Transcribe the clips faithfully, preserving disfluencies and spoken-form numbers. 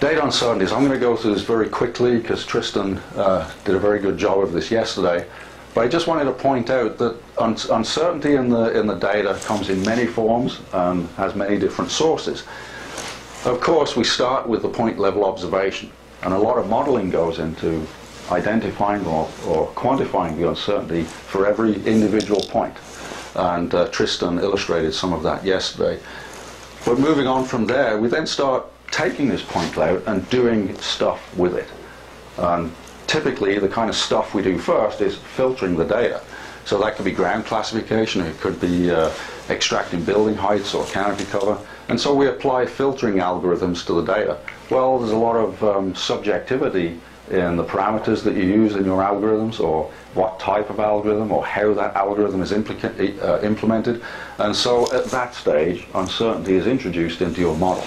Data uncertainties. I'm going to go through this very quickly because Tristan uh, did a very good job of this yesterday. But I just wanted to point out that un uncertainty in the, in the data comes in many forms and has many different sources. Of course, we start with the point level observation. And a lot of modeling goes into identifying or, or quantifying the uncertainty for every individual point. And uh, Tristan illustrated some of that yesterday. But moving on from there, we then start taking this point cloud and doing stuff with it. And typically the kind of stuff we do first is filtering the data. So that could be ground classification, it could be uh, extracting building heights or canopy cover. And so we apply filtering algorithms to the data. Well, there's a lot of um, subjectivity in the parameters that you use in your algorithms, or what type of algorithm, or how that algorithm is uh, implemented. And so at that stage, uncertainty is introduced into your model.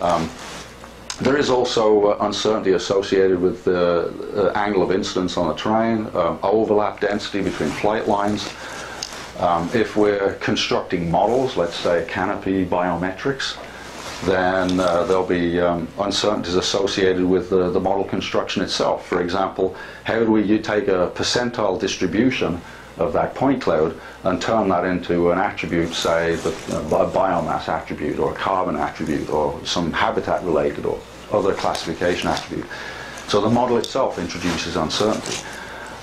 Um, there is also uh, uncertainty associated with the uh, angle of incidence on the terrain, um, overlap density between flight lines. Um, if we're constructing models, let's say canopy biometrics, then uh, there'll be um, uncertainties associated with uh, the model construction itself. For example, how do we you take a percentile distribution of that point cloud and turn that into an attribute, say the, uh, a biomass attribute or a carbon attribute or some habitat related or other classification attribute. So the model itself introduces uncertainty.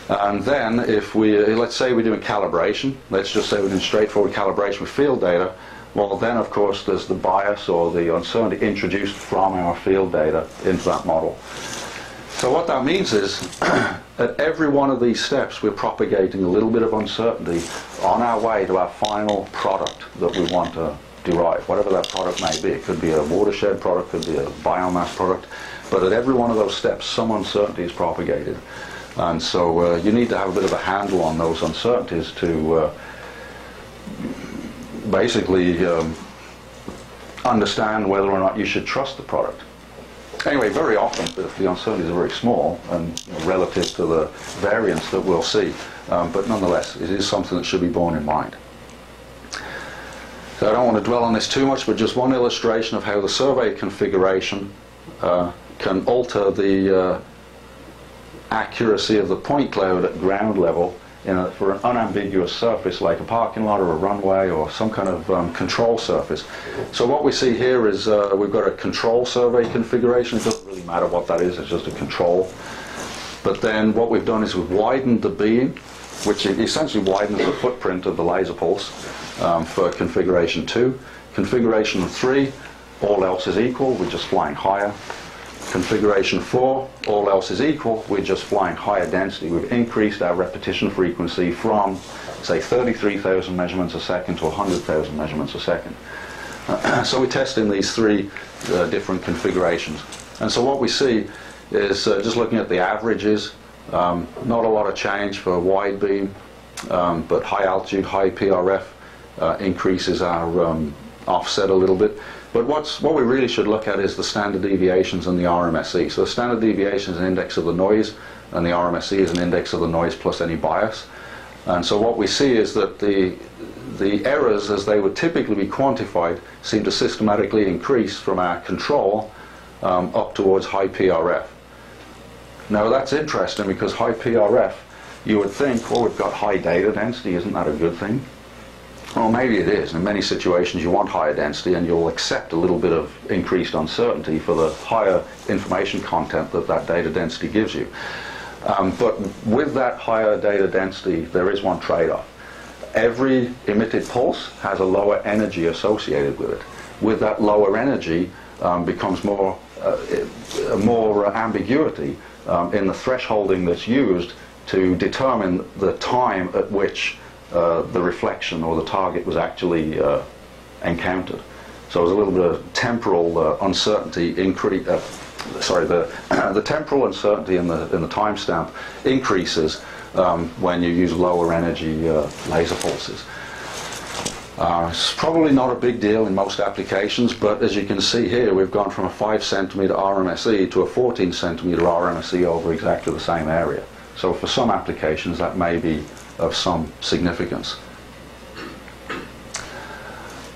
And then if we, let's say we're doing calibration, let's just say we're doing straightforward calibration with field data, well then of course there's the bias or the uncertainty introduced from our field data into that model. So what that means is, at every one of these steps we're propagating a little bit of uncertainty on our way to our final product that we want to derive, whatever that product may be. It could be a watershed product, could be a biomass product, but at every one of those steps some uncertainty is propagated. And so uh, you need to have a bit of a handle on those uncertainties to uh, basically um, understand whether or not you should trust the product. Anyway, very often, if the uncertainties are very small and relative to the variance that we'll see, um, but nonetheless, it is something that should be borne in mind. So I don't want to dwell on this too much, but just one illustration of how the survey configuration uh, can alter the uh, accuracy of the point cloud at ground level in a, for an unambiguous surface like a parking lot or a runway or some kind of um, control surface. So what we see here is uh, we've got a control survey configuration. It doesn't really matter what that is, it's just a control. But then what we've done is we've widened the beam, which essentially widens the footprint of the laser pulse um, for configuration two. Configuration three, all else is equal, we're just flying higher. Configuration four, all else is equal, we're just flying higher density. We've increased our repetition frequency from, say, thirty-three thousand measurements a second to one hundred thousand measurements a second. Uh, so we're testing these three uh, different configurations. And so what we see is, uh, just looking at the averages, um, not a lot of change for wide beam, um, but high altitude, high P R F uh, increases our um, offset a little bit. But what's, what we really should look at is the standard deviations and the R M S E. So the standard deviation is an index of the noise, and the R M S E is an index of the noise plus any bias. And so what we see is that the, the errors, as they would typically be quantified, seem to systematically increase from our control um, up towards high P R F. Now that's interesting because high P R F, you would think, well, we've got high data density, isn't that a good thing? Well, maybe it is. In many situations you want higher density and you'll accept a little bit of increased uncertainty for the higher information content that that data density gives you. Um, but with that higher data density there is one trade-off. Every emitted pulse has a lower energy associated with it. With that lower energy um, becomes more, uh, more ambiguity um, in the thresholding that's used to determine the time at which Uh, the reflection or the target was actually uh, encountered. So there's a little bit of temporal uh, uncertainty increase. Uh, sorry, the the temporal uncertainty in the in the timestamp increases um, when you use lower energy uh, laser pulses. Uh, it's probably not a big deal in most applications, but as you can see here, we've gone from a five centimeter R M S E to a fourteen centimeter R M S E over exactly the same area. So for some applications, that may be of some significance.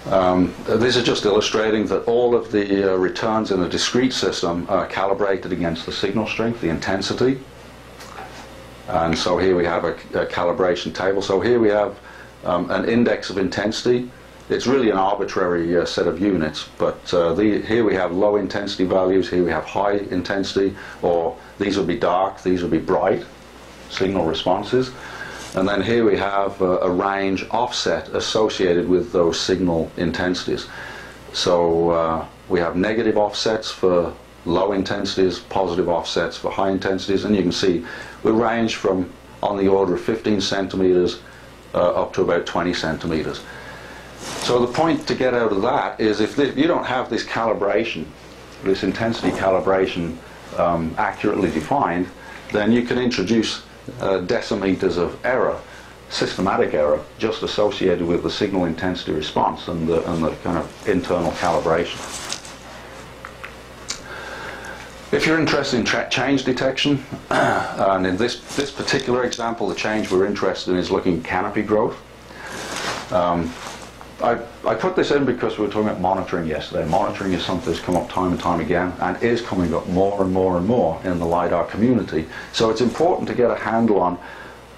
Um, these are just illustrating that all of the uh, returns in a discrete system are calibrated against the signal strength, the intensity. And so here we have a, a calibration table. So here we have um, an index of intensity. It's really an arbitrary uh, set of units, but uh, the, here we have low intensity values, here we have high intensity, or these would be dark, these would be bright signal responses. And then here we have uh, a range offset associated with those signal intensities. So uh, we have negative offsets for low intensities, positive offsets for high intensities, and you can see we range from on the order of fifteen centimeters uh, up to about twenty centimeters. So the point to get out of that is if, this, if you don't have this calibration, this intensity calibration um, accurately defined, then you can introduce Uh, decimeters of error, systematic error, just associated with the signal intensity response and the, and the kind of internal calibration. If you're interested in change detection, and in this, this particular example, the change we're interested in is looking at canopy growth. Um, I, I put this in because we were talking about monitoring yesterday. Monitoring is something that's come up time and time again and is coming up more and more and more in the LiDAR community. So it's important to get a handle on,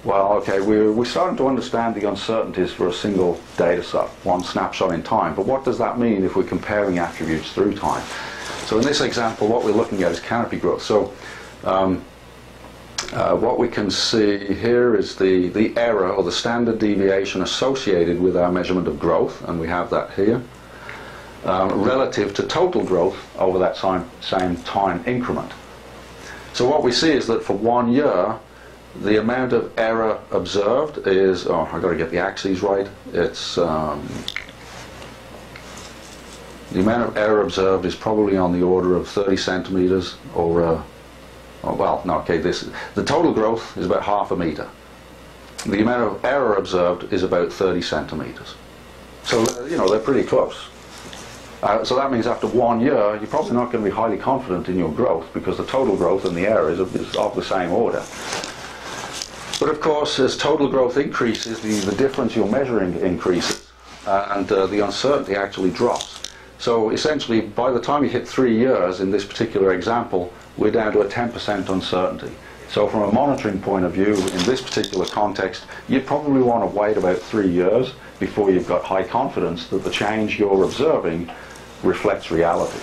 well, okay, we're, we're starting to understand the uncertainties for a single data set, one snapshot in time, but what does that mean if we're comparing attributes through time? So in this example, what we're looking at is canopy growth. So um, Uh, what we can see here is the, the error or the standard deviation associated with our measurement of growth, and we have that here, um, relative to total growth over that same, same time increment. So what we see is that for one year, the amount of error observed is, oh, I've got to get the axes right, it's, um, the amount of error observed is probably on the order of thirty centimeters or uh, Oh, well, no, okay, this, the total growth is about half a meter. The amount of error observed is about thirty centimeters. So, you know, they're pretty close. Uh, so that means after one year, you're probably not going to be highly confident in your growth because the total growth and the error is of, is of the same order. But of course, as total growth increases, the, the difference you're measuring increases, uh, and uh, the uncertainty actually drops. So essentially, by the time you hit three years in this particular example, we're down to a ten percent uncertainty. So from a monitoring point of view, in this particular context, you probably want to wait about three years before you've got high confidence that the change you're observing reflects reality.